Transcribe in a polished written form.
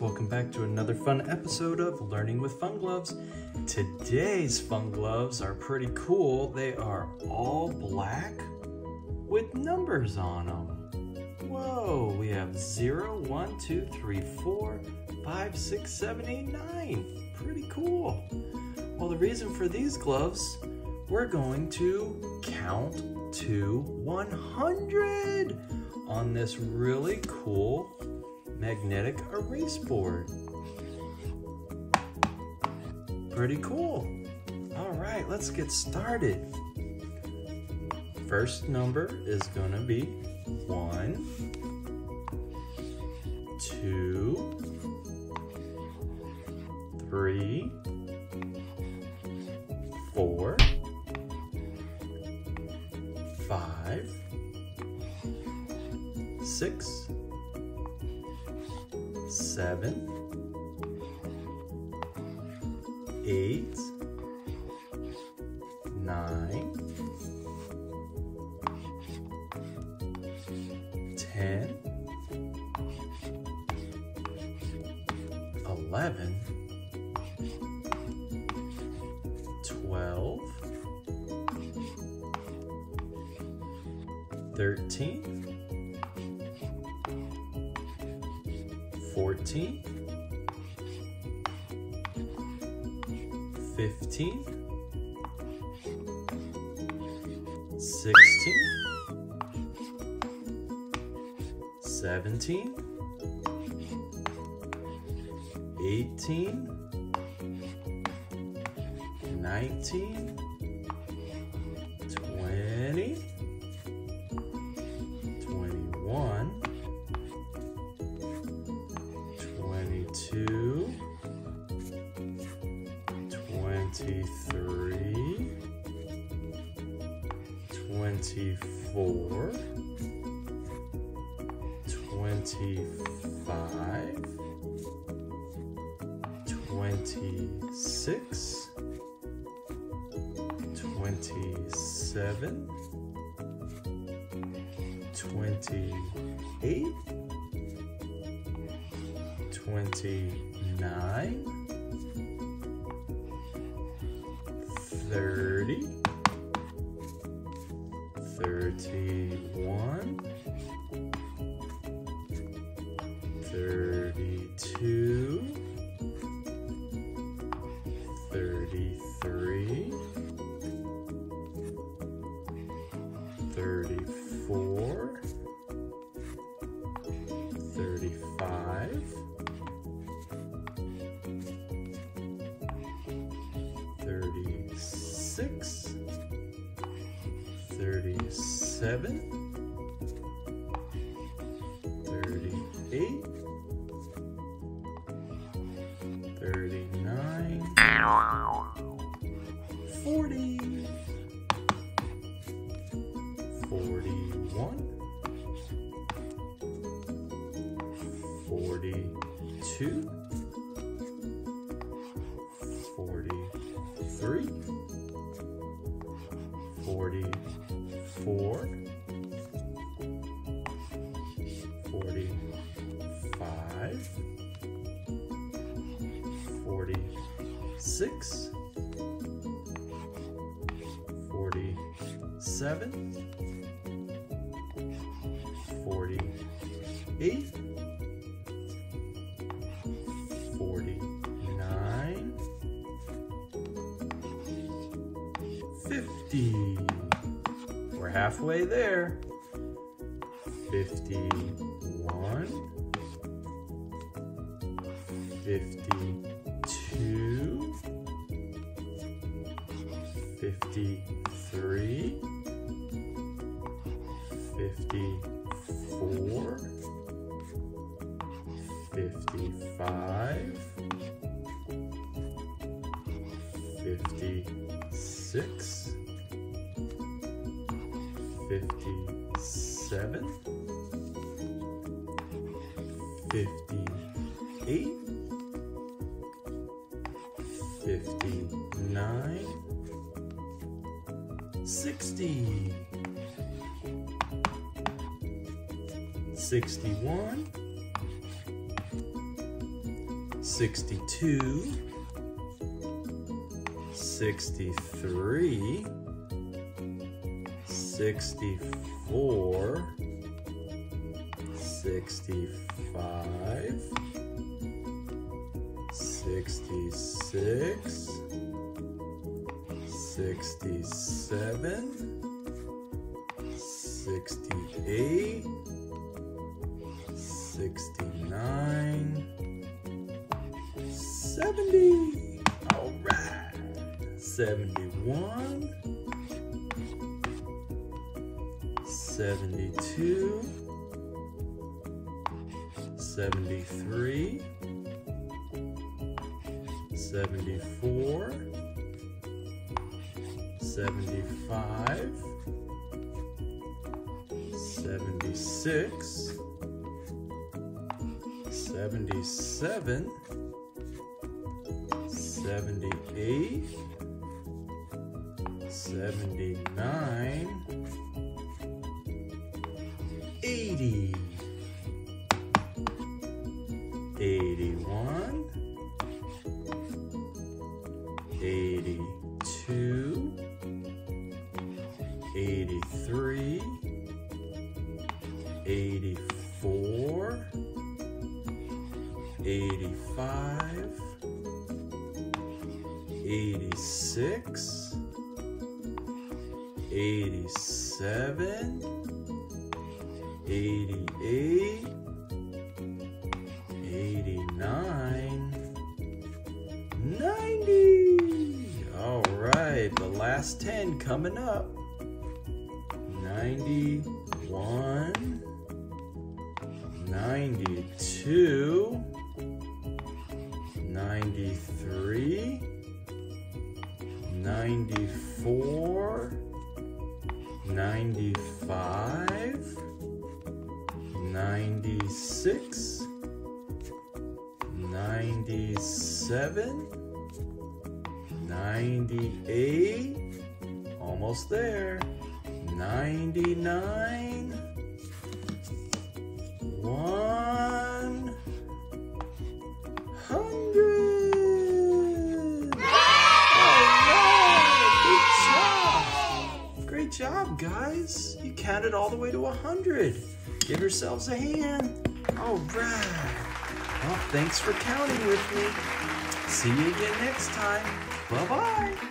welcome back to another fun episode of Learning with Fun Gloves. Today's fun gloves are pretty cool. They are all black with numbers on them. Whoa, we have 0, 1, 2, 3, 4, 5, 6, 7, 8, 9. Pretty cool. Well, the reason for these gloves, we're going to count to 100 on this really cool magnetic erase board. Pretty cool. All right, let's get started. First number is gonna be 46, 47, 48, 49, 50. We're halfway there. 51, 62, 63, 64, 65, 66, 67, 68, 69, 70. All right. 71, 72, 73, 74, 75, 76, 77, 78, 79, 80, 81, 82, 83, 84, 85, 86, 87, 88, 89, 90. All right, the last 10 coming up. 91, 92, 93, 94, 95, 96, 97, 98, almost there, 99, 100. Good job, guys. You counted all the way to 100. Give yourselves a hand. All right. Well, thanks for counting with me. See you again next time. Bye-bye.